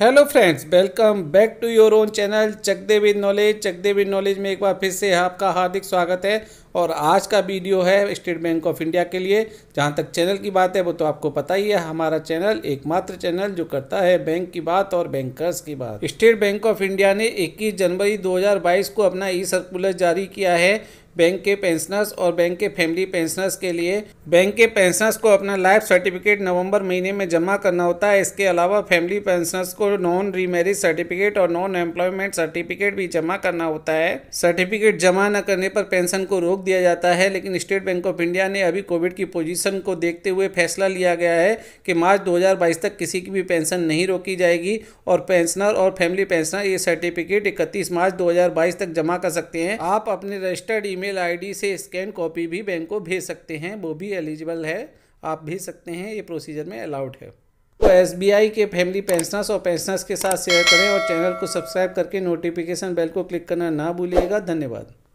Hello friends, welcome back to your own channel Chak De with knowledge. Chak De with knowledge में एक बार फिर से आपका हार्दिक स्वागत है। और आज का वीडियो है स्टेट बैंक ऑफ इंडिया के लिए। जहां तक चैनल की बात है वो तो आपको पता ही है, हमारा चैनल एकमात्र चैनल जो करता है बैंक की बात और बैंकर्स की बात। स्टेट बैंक ऑफ इंडिया ने 21 जनवरी 2022 को अपना ई सर्कुलर जारी किया है बैंक के पेंशनर्स और बैंक के फैमिली पेंशनर्स के लिए। बैंक के पेंशनर्स को अपना लाइफ सर्टिफिकेट नवंबर महीने में जमा करना होता है। इसके अलावा फैमिली पेंशनर्स को नॉन रीमैरिज सर्टिफिकेट और नॉन एम्प्लॉयमेंट सर्टिफिकेट भी जमा करना होता है। सर्टिफिकेट जमा न करने पर पेंशन को रोक दिया जाता है, लेकिन स्टेट बैंक ऑफ इंडिया ने अभी कोविड की पोजीशन को देखते हुए फैसला लिया गया है कि मार्च 2022 तक किसी की भी पेंशन नहीं रोकी जाएगी और पेंशनर और फैमिली पेंशनर ये सर्टिफिकेट 31 मार्च 2022 तक जमा कर सकते हैं। आप अपने रजिस्टर्ड ईमेल आईडी से स्कैन कॉपी भी बैंक को भेज सकते हैं, वो भी एलिजिबल है, आप भेज सकते हैं, ये प्रोसीजर में अलाउड है। तो SBI के फैमिली पेंशनर्स और पेंशनर्स के साथ शेयर करें और चैनल को सब्सक्राइब करके नोटिफिकेशन बेल को क्लिक करना ना भूलिएगा। धन्यवाद।